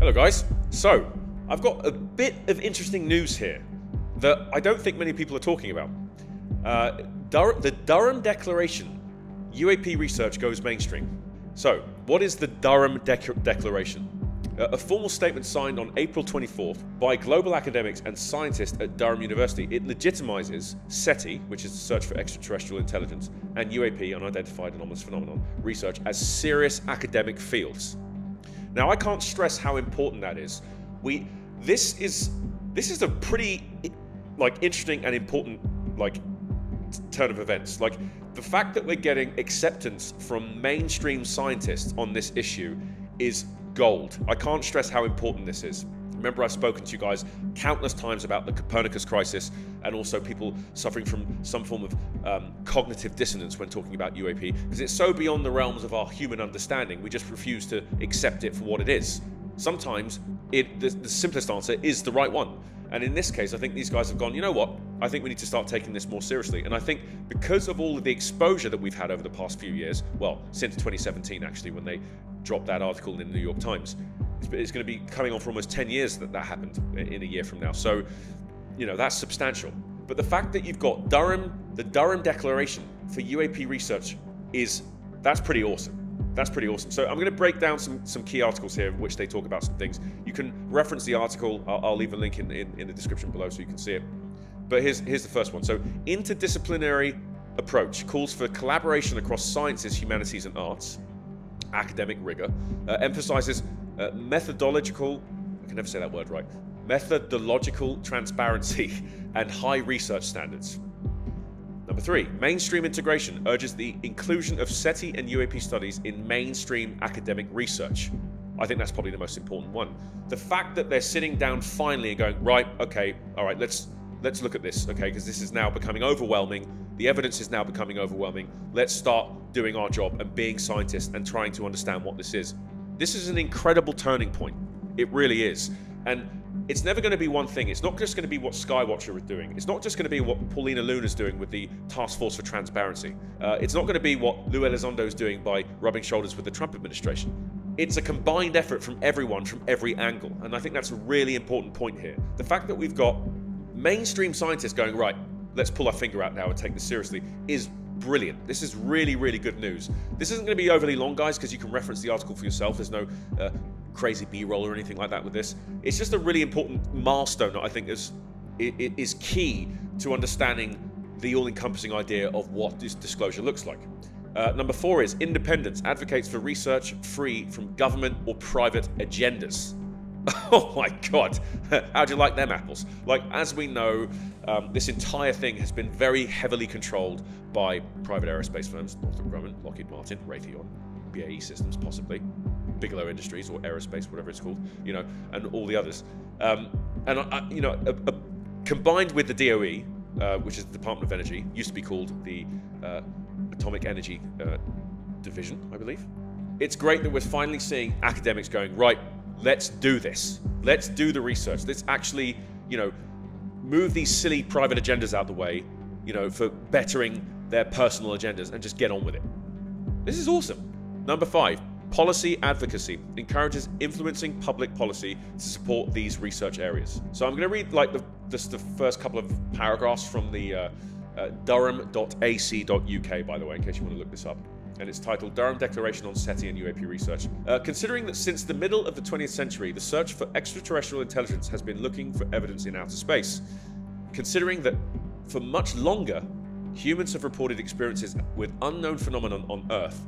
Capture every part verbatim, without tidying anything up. Hello guys, so I've got a bit of interesting news here that I don't think many people are talking about. Uh, Dur the Durham Declaration, U A P research goes mainstream. So what is the Durham De Declaration? Uh, a formal statement signed on April twenty-fourth by global academics and scientists at Durham University. It legitimizes SETI, which is the search for extraterrestrial intelligence, and U A P, unidentified anomalous phenomenon, research as serious academic fields. Now, I can't stress how important that is. We, this is, this is a pretty, like, interesting and important, like, turn of events. Like, the fact that we're getting acceptance from mainstream scientists on this issue is gold. I can't stress how important this is. Remember, I've spoken to you guys countless times about the Copernicus crisis and also people suffering from some form of um, cognitive dissonance when talking about U A P, because it's so beyond the realms of our human understanding, we just refuse to accept it for what it is. Sometimes it, the, the simplest answer is the right one. And in this case, I think these guys have gone, you know what? I think we need to start taking this more seriously. And I think because of all of the exposure that we've had over the past few years, well, since twenty seventeen, actually, when they dropped that article in the New York Times, it's going to be coming on for almost ten years that that happened in a year from now. So, you know, that's substantial. But the fact that you've got Durham, the Durham Declaration for U A P research is, that's pretty awesome. That's pretty awesome. So I'm going to break down some, some key articles here in which they talk about some things. You can reference the article. I'll, I'll leave a link in, in, in the description below so you can see it. But here's, here's the first one. So interdisciplinary approach calls for collaboration across sciences, humanities and arts. Academic rigor uh, emphasizes Uh, methodological, I can never say that word right, methodological transparency and high research standards. Number three, mainstream integration urges the inclusion of SETI and U A P studies in mainstream academic research. I think that's probably the most important one. The fact that they're sitting down finally and going, right, okay, all right, let's, let's look at this, okay, because this is now becoming overwhelming. The evidence is now becoming overwhelming. Let's start doing our job and being scientists and trying to understand what this is. This is an incredible turning point. It really is. And it's never going to be one thing. It's not just going to be what Skywatcher is doing. It's not just going to be what Paulina Luna is doing with the Task Force for Transparency. Uh, it's not going to be what Lou Elizondo is doing by rubbing shoulders with the Trump administration. It's a combined effort from everyone, from every angle. And I think that's a really important point here. The fact that we've got mainstream scientists going, right, let's pull our finger out now and take this seriously, is brilliant. This is really, really good news. This isn't going to be overly long, guys, because you can reference the article for yourself. There's no uh, crazy B-roll or anything like that with this. It's just a really important milestone that I think is, is key to understanding the all-encompassing idea of what this disclosure looks like. Uh, number four is independence advocates for research free from government or private agendas. Oh my God, how'd you like them apples? Like, as we know, um, this entire thing has been very heavily controlled by private aerospace firms, Northrop Grumman, Lockheed Martin, Raytheon, B A E Systems possibly, Bigelow Industries or Aerospace, whatever it's called, you know, and all the others. Um, and, uh, you know, uh, uh, combined with the D O E, uh, which is the Department of Energy, used to be called the uh, Atomic Energy uh, Division, I believe. It's great that we're finally seeing academics going, right, let's do this. Let's do the research. Let's actually, you know, move these silly private agendas out the way, you know, for bettering their personal agendas and just get on with it. This is awesome. Number five, policy advocacy encourages influencing public policy to support these research areas. So I'm going to read like the, this, the first couple of paragraphs from the uh, uh, durham dot A C dot U K, by the way, in case you want to look this up. And it's titled Durham Declaration on SETI and U A P Research. Uh, considering that since the middle of the twentieth century, the search for extraterrestrial intelligence has been looking for evidence in outer space. Considering that for much longer, humans have reported experiences with unknown phenomenon on Earth,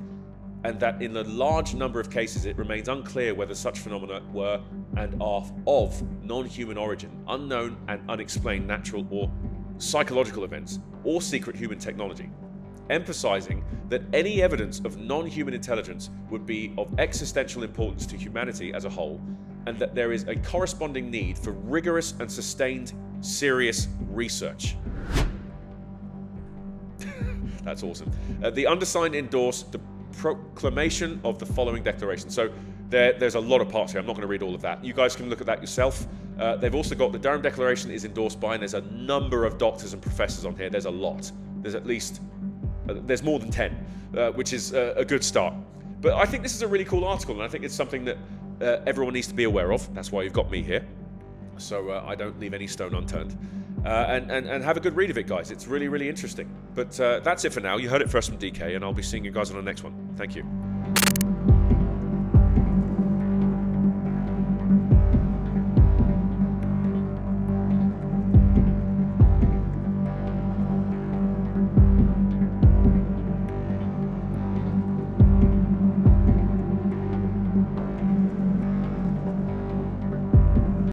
and that in a large number of cases, it remains unclear whether such phenomena were and are of non-human origin, unknown and unexplained natural or psychological events, or secret human technology. Emphasizing that any evidence of non-human intelligence would be of existential importance to humanity as a whole, and that there is a corresponding need for rigorous and sustained serious research. That's awesome. Uh, the undersigned endorse the proclamation of the following declaration. So there, there's a lot of parts here. I'm not going to read all of that. You guys can look at that yourself. Uh, they've also got the Durham Declaration is endorsed by, and there's a number of doctors and professors on here. There's a lot. There's at least Uh, there's more than ten, uh, which is uh, a good start. But I think this is a really cool article, and I think it's something that uh, everyone needs to be aware of. That's why you've got me here. So uh, I don't leave any stone unturned. Uh, and, and, and have a good read of it, guys. It's really, really interesting. But uh, that's it for now. You heard it first from D K, and I'll be seeing you guys on the next one. Thank you.